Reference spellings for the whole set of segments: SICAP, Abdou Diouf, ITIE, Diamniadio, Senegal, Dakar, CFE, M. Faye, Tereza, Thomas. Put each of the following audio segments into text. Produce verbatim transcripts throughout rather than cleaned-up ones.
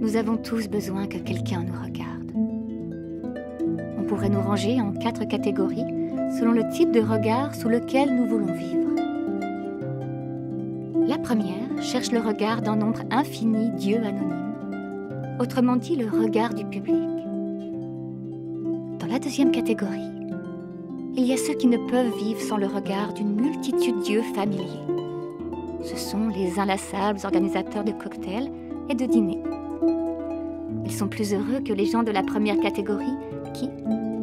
Nous avons tous besoin que quelqu'un nous regarde. On pourrait nous ranger en quatre catégories selon le type de regard sous lequel nous voulons vivre. La première cherche le regard d'un nombre infini d'yeux anonymes, autrement dit le regard du public. Dans la deuxième catégorie, il y a ceux qui ne peuvent vivre sans le regard d'une multitude d'yeux familiers. Ce sont les inlassables organisateurs de cocktails et de dîners. Ils sont plus heureux que les gens de la première catégorie qui,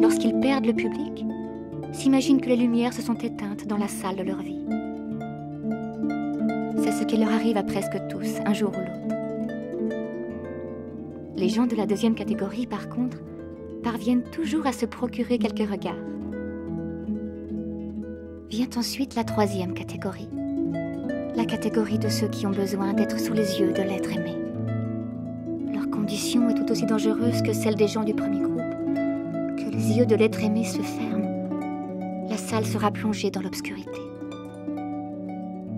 lorsqu'ils perdent le public, s'imaginent que les lumières se sont éteintes dans la salle de leur vie. C'est ce qui leur arrive à presque tous, un jour ou l'autre. Les gens de la deuxième catégorie, par contre, parviennent toujours à se procurer quelques regards. Vient ensuite la troisième catégorie, la catégorie de ceux qui ont besoin d'être sous les yeux de l'être aimé. Leur condition est tout aussi dangereuse que celle des gens du premier groupe. Que les yeux de l'être aimé se ferment, la salle sera plongée dans l'obscurité.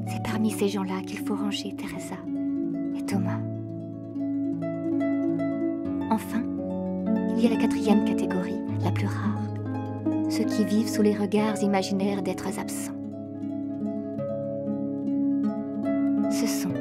C'est parmi ces gens-là qu'il faut ranger Tereza et Thomas. Enfin, il y a la quatrième catégorie, la plus rare. Ceux qui vivent sous les regards imaginaires d'êtres absents. Ce sont